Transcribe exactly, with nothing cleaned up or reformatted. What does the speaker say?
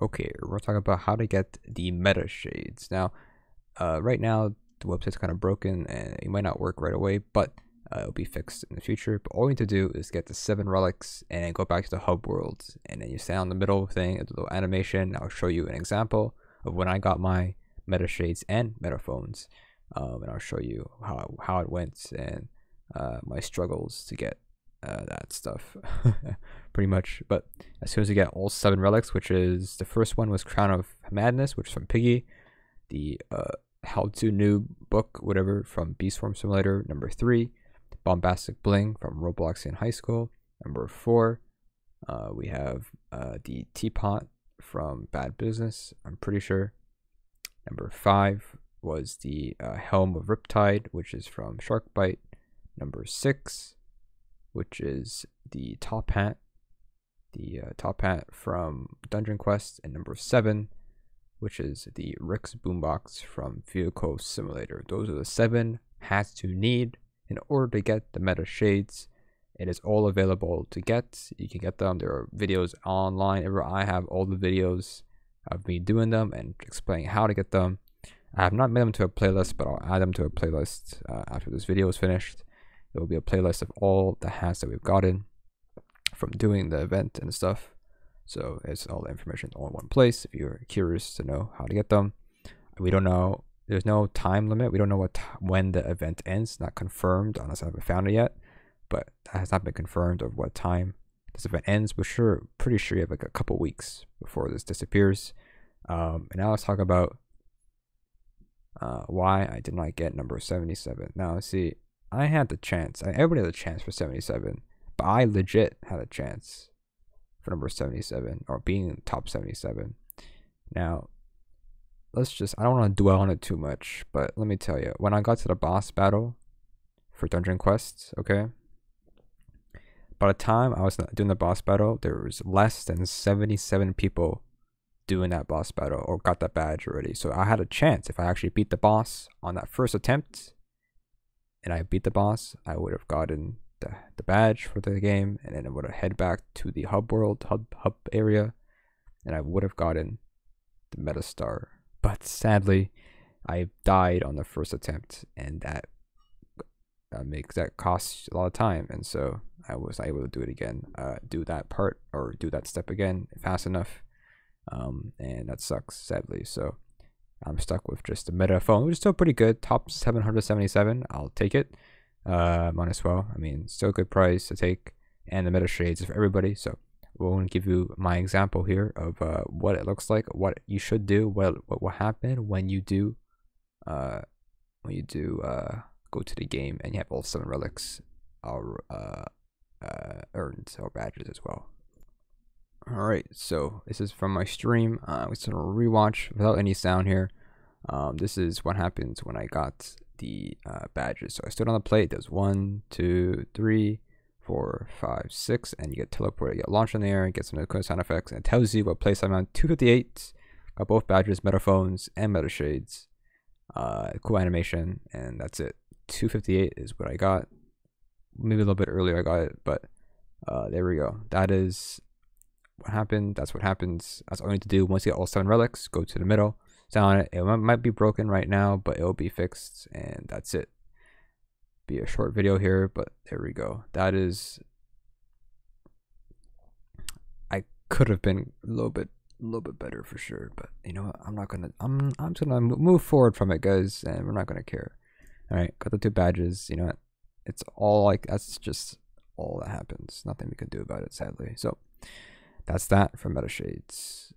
Okay, we're talking about how to get the Meta Shades. Now, uh, right now, the website's kind of broken and it might not work right away, but uh, it'll be fixed in the future. But all you need to do is get the seven relics and then go back to the hub world. And then you stand on the middle thing, a little animation. I'll show you an example of when I got my Meta Shades and Meta Phones. Um, and I'll show you how, how it went and uh, my struggles to get Uh, that stuff pretty much. But as soon as you get all seven relics, which is the first one was Crown of Madness, which is from Piggy, the uh, How to Noob book, whatever, from Beast Form Simulator. Number three, Bombastic Bling from Roblox in high school. Number four, uh, we have uh, the Teapot from Bad Business, I'm pretty sure. Number five was the uh, Helm of Riptide, which is from Sharkbite. Number six, which is the top hat, the uh, top hat from Dungeon Quest, and number seven, which is the Rick's Boombox from Vehicle Simulator. Those are the seven hats you need in order to get the Meta Shades. It is all available to get. You can get them. There are videos online. I have all the videos of me doing them and explaining how to get them. I have not made them to a playlist, but I'll add them to a playlist uh, after this video is finished. There will be a playlist of all the hats that we've gotten from doing the event and stuff. So it's all the information all in one place if you're curious to know how to get them. We don't know. There's no time limit. We don't know what when the event ends. Not confirmed, unless I haven't found it yet. But that has not been confirmed of what time this event ends. We're sure, pretty sure you have like a couple weeks before this disappears. Um, and now let's talk about uh, why I did not get number seventy-seven. Now let's see. I had the chance. I mean, everybody had a chance for seventy-seven, but I legit had a chance for number seventy-seven or being in the top seventy-seven. Now, let's just, I don't want to dwell on it too much, but let me tell you, when I got to the boss battle for Dungeon Quest, okay, by the time I was doing the boss battle, there was less than seventy-seven people doing that boss battle or got that badge already. So I had a chance. If I actually beat the boss on that first attempt, and I beat the boss, I would have gotten the, the badge for the game, and then I would have head back to the hub world, hub, hub area, and I would have gotten the Meta Star. But sadly, I died on the first attempt, and that, that makes that cost a lot of time, and so I was able to do it again, uh, do that part, or do that step again fast enough, um, and that sucks, sadly, so I'm stuck with just the Meta Phone, which is still pretty good. Top seven hundred seventy-seven. I'll take it. Uh, might as well. I mean, still a good price to take. And the Meta Shades is for everybody. So we're going to give you my example here of uh, what it looks like, what you should do, what what will happen when you do, uh, when you do uh, go to the game and you have all seven relics, or uh, uh, earned or badges as well. Alright, so this is from my stream. Uh, it's a rewatch without any sound here. Um, this is what happens when I got the uh, badges. So I stood on the plate. There's one, two, three, four, five, six, and you get teleported. You get launched in the air and get some of the cool sound effects. And it tells you what place I'm on. two fifty-eight. Got both badges, Meta Phones and Meta Shades. Uh, cool animation, and that's it. two fifty-eight is what I got. Maybe a little bit earlier I got it, but uh, there we go. That is what happened. That's what happens. That's all you need to do. Once you get all seven relics, go to the middle, stand on it. It might be broken right now, but it'll be fixed, and that's it. Be a short video here, but there we go. That is, I could have been a little bit a little bit better for sure, but you know what? I'm not gonna I'm I'm just gonna move forward from it, guys, and we're not gonna care. All right, got the two badges. You know what? It's all like, that's just all that happens. Nothing we can do about it, sadly. So that's that for Meta Shades.